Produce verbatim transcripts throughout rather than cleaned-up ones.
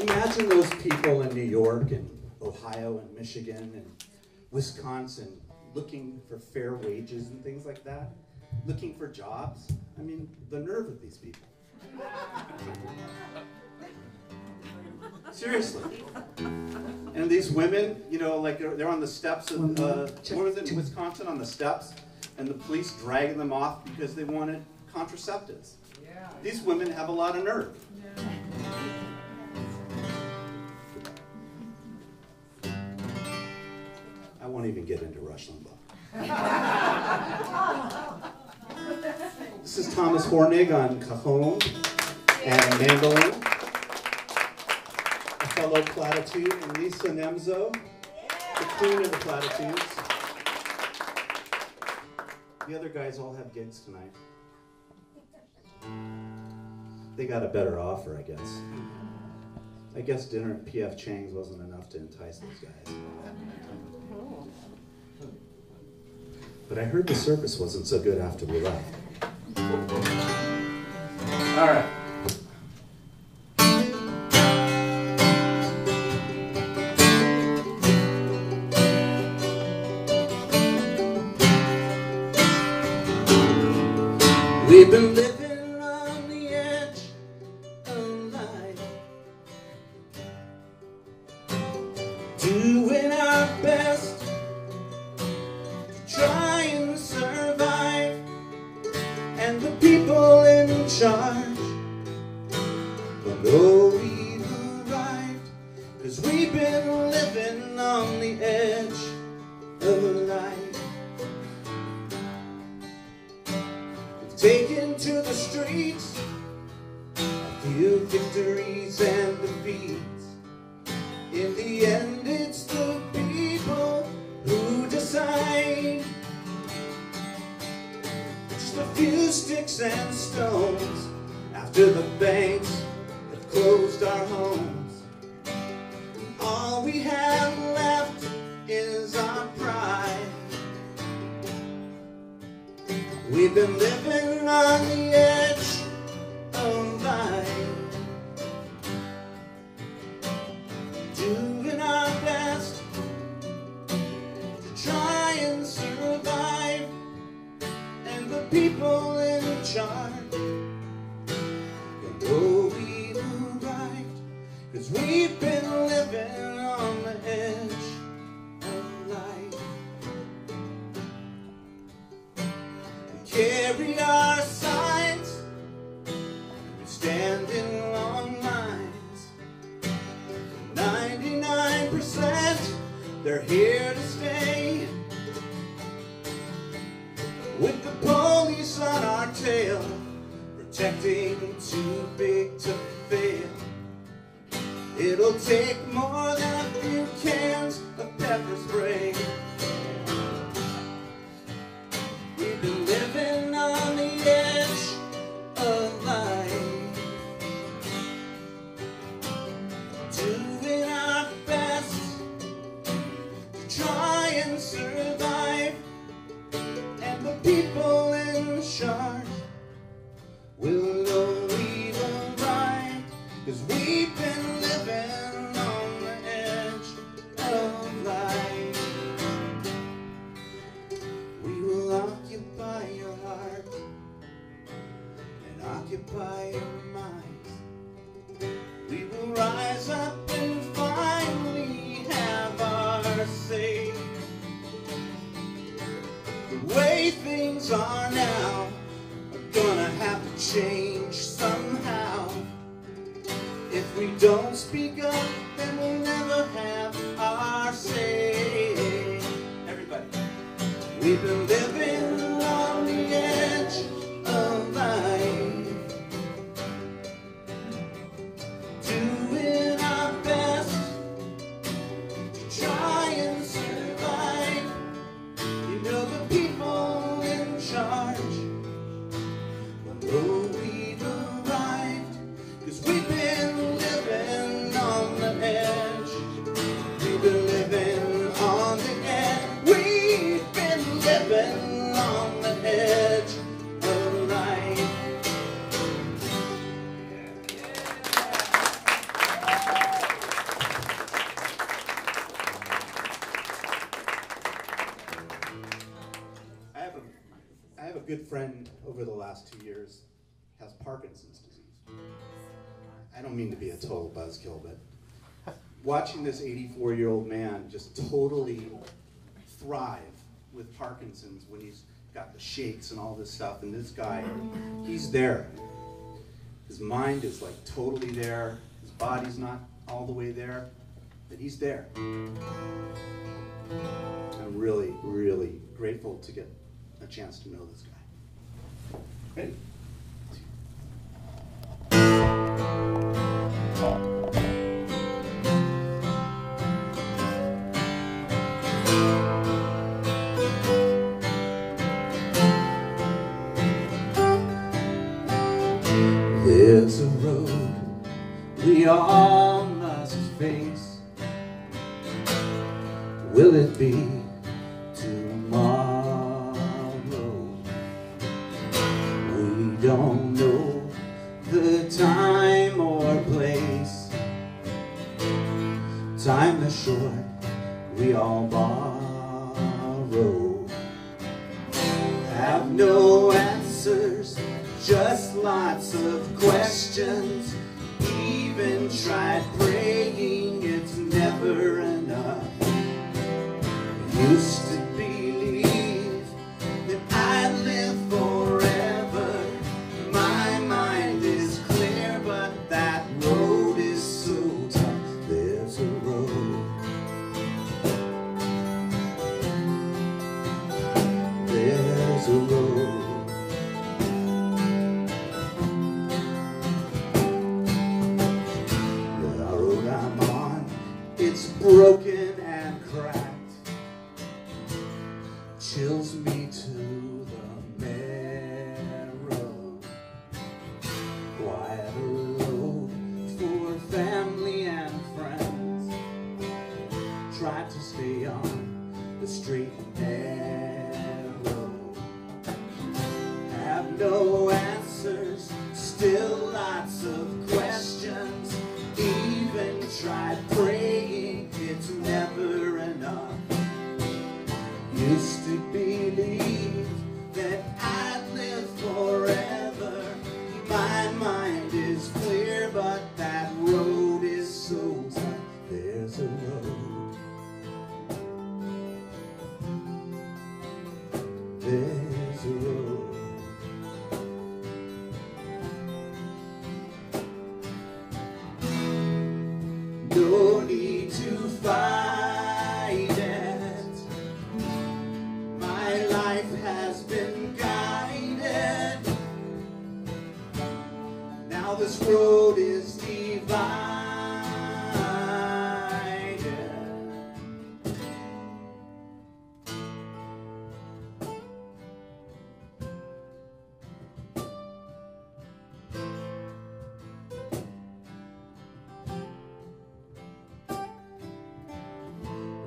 Imagine those people in New York and Ohio and Michigan and Wisconsin looking for fair wages and things like that, looking for jobs. I mean, the nerve of these people. Seriously. And these women, you know, like they're, they're on the steps of uh, northern Wisconsin, on the steps, and the police dragging them off because they wanted contraceptives. Yeah. These women have a lot of nerve. Yeah. I won't even get into Rush Limbaugh. This is Thomas Hornig on cajon and mandolin. A fellow Platitude, and Lisa Nemzo, the queen of the Platitudes. The other guys all have gigs tonight. They got a better offer, I guess. I guess dinner at P F Chang's wasn't enough to entice those guys. But I heard the service wasn't so good after we left. All right. We've been living on the edge of life, doing our best, trying to survive, and the people in charge don't know we've arrived, 'cause we've been living on the edge of life. Taken to the streets, a few victories and defeats. In the end, it's the people who decide. Just a few sticks and stones after the banks have closed our homes. All we have left is our pride. We've been living on the edge of life, doing our best to try and survive, and the people in charge don't know we've arrived, 'cause we've been living on the edge. Carry our signs, we stand in long lines. ninety-nine percent, they're here to stay. With the police on our tail, protecting too big to fail. It'll take more than a few cans of pepper spray. We've been living on the edge of life, doing our best to try and survive, and the people in charge will know we've arrived, 'cause we've been living on the edge of life. Occupy your heart and occupy your mind. We will rise up and finally have our say. The way things are now are gonna have to change somehow. If we don't speak up, then we'll never have our say. Everybody. We've been living on the edge of life, doing our best to try and survive. You know the people in charge will know we've arrived, 'cause we've been living on the edge. We've been living on the edge. We've been living good friend over the last two years has Parkinson's disease. I don't mean to be a total buzzkill, but watching this eighty-four-year-old man just totally thrive with Parkinson's when he's got the shakes and all this stuff, and this guy, he's there. His mind is like totally there, his body's not all the way there, but he's there. I'm really, really grateful to get a chance to know this guy. Ready? There's a road we all must face. Will it be tomorrow? We don't know the time or place. Time is short, we all borrow. Have no answers, just lots of questions. Even tried praying, it's never enough. Used to believe that I'd live forever. My mind is clear, but that road is so tough. There's a road. There's a road. Broken and cracked, chills me to the marrow. Quiet road for family and friends. Tried to stay on the straight and narrow. Have no answers, still lots of questions. Even tried praying, it's never enough. Used to believe that I'd live forever. My mind is clear, but that road is so tight. There's a road. There's a road. No need to fight it. My life has been guided. Now this road is divided.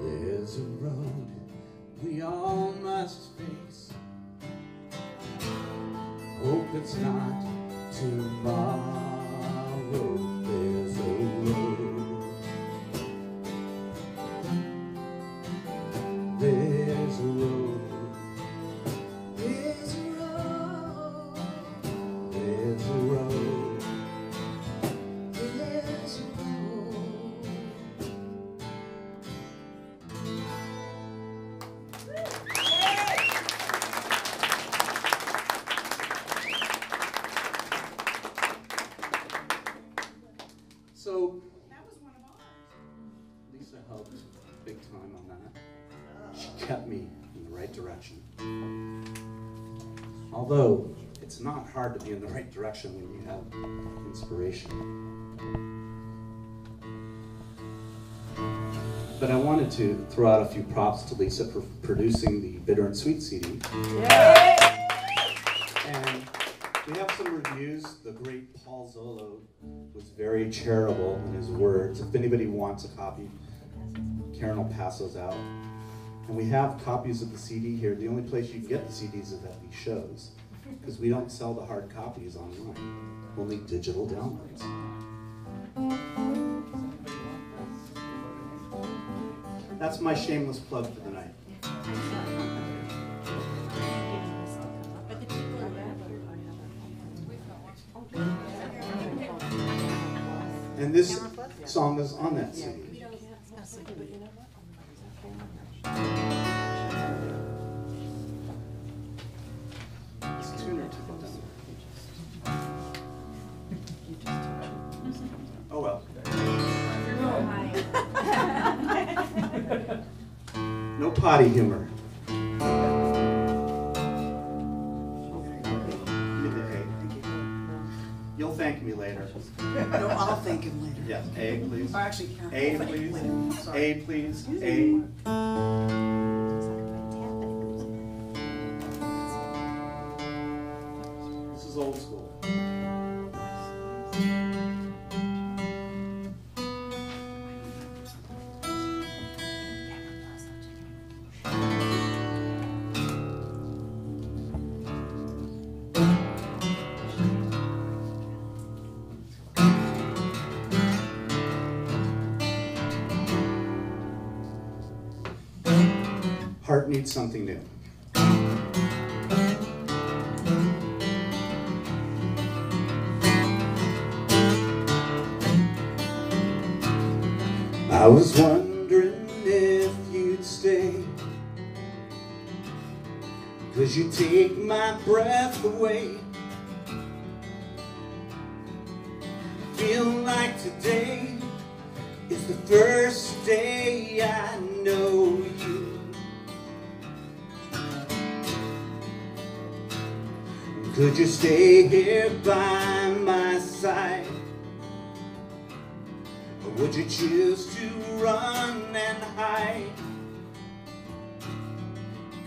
There's a road we all must face. Hope it's not tomorrow. There's a road. There's a road. There's a road. There's a road. There's a road. So that was one of ours. Lisa helped big time on that. She kept me in the right direction. Although it's not hard to be in the right direction when you have inspiration. But I wanted to throw out a few props to Lisa for producing the Bitter and Sweet C D. Yeah. And we have some reviews. The great Paul Zolo was very charitable in his words. If anybody wants a copy, Karen will pass those out. And we have copies of the C D here. The only place you can get the C Ds is at these shows, because we don't sell the hard copies online, only digital downloads. That's my shameless plug for the night. And this song is on that C D. Oh well. No potty humor. You'll thank me later. No, I'll thank him later. Yes, A, please. Oh, actually, yeah. A, oh, please. A, please. A, please. A. This is old school. Needs something new. I was wondering if you'd stay, 'cause you take my breath away. Feel like today is the first day I know you. Could you stay here by my side, or would you choose to run and hide?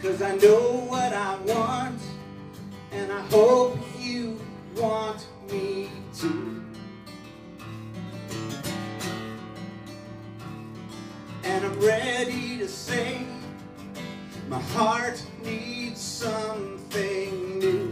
'Cause I know what I want, and I hope you want me to. And I'm ready to sing. My heart needs something new. Thank you.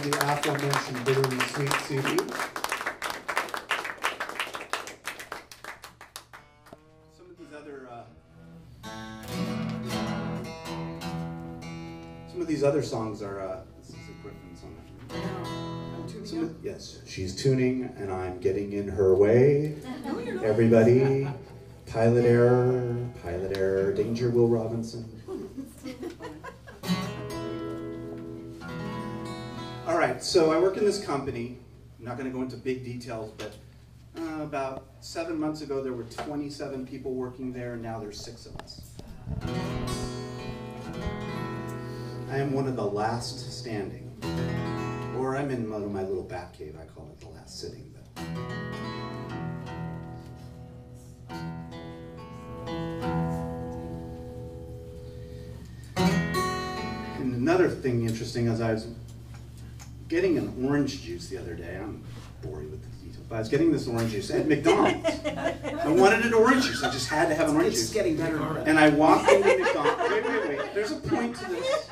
from the aforementioned Bitter and Sweet C D. Some of these other uh, some of these other songs are. Uh, this is a Griffin song. I'm tuning up. Yes, she's tuning, and I'm getting in her way. No, you're not. Everybody, pilot error, pilot error. Danger, Will Robinson. All right, so I work in this company. I'm not going to go into big details, but uh, about seven months ago, there were twenty-seven people working there, and now there's six of us. I am one of the last standing, or I'm in my little bat cave. I call it the last sitting, but. And another thing interesting as I was getting an orange juice the other day. I'm bored with the details, but I was getting this orange juice at McDonald's. I wanted an orange juice. I just had to have an orange it's juice. It's getting better. And I walked into McDonald's. Wait, wait, wait. There's a point to this.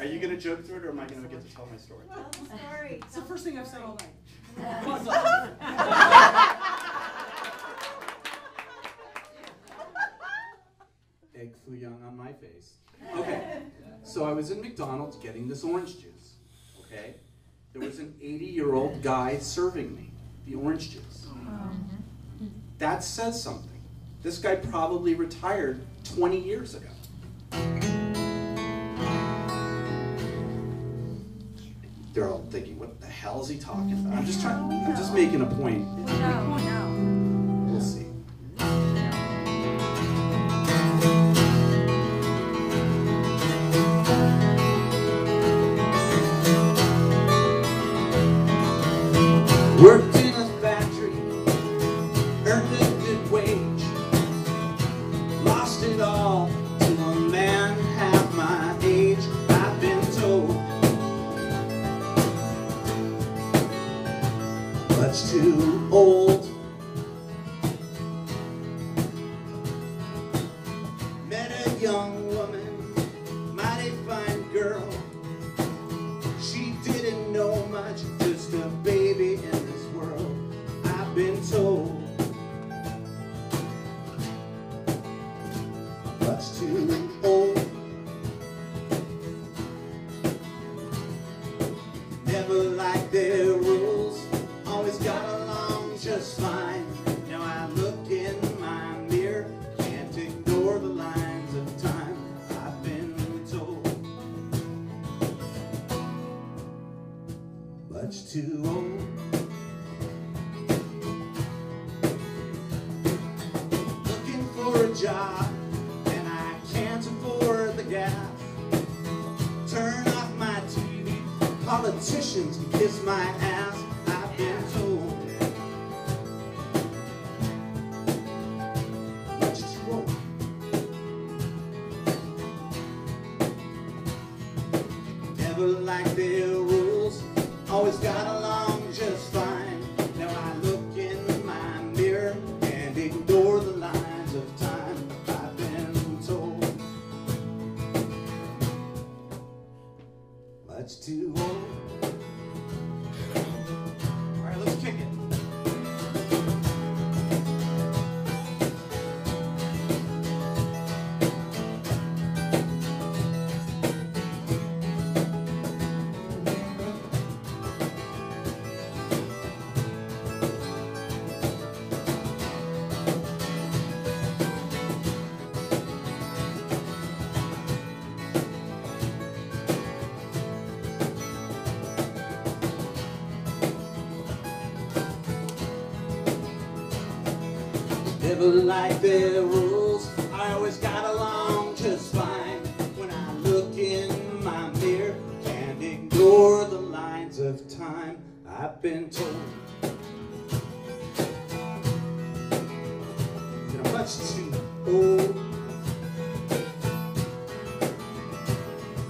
Are you going to joke through it, or am I going to get to tell my story? Well, the story. It's the first thing I've said all night. Egg foo young on my face. Okay. So I was in McDonald's getting this orange juice. Okay. There was an eighty-year-old guy serving me the orange juice. That says something. This guy probably retired twenty years ago. They're all thinking, "What the hell is he talking about?" I'm just trying. I'm just making a point. We'll see. Worked in a factory, earned a good wage, lost it all to a man half my age, I've been told. Much too old. Met a young woman, mighty fine girl. She didn't know much, just a baby in this world, I've been told. Much too old. Never liked their rules, always got along just fine. Now I look in my mirror, can't ignore the lines of time, I've been told. Much too old. Looking for a job, and I can't afford the gas. Turn off my T V, politicians can kiss my ass, I've been told. Much too old. Never liked their rules, always got along just fine. Now I look in my mirror and ignore the lines of time, I've been told. Much too old. All right, let's kick it. Never liked their rules, I always got along just fine. When I look in my mirror, can't ignore the lines of time, I've been told. That I'm much too old,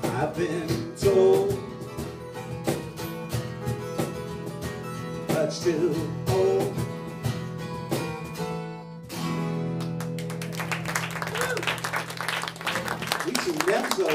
I've been told. Much too old. Lisa Nemzo.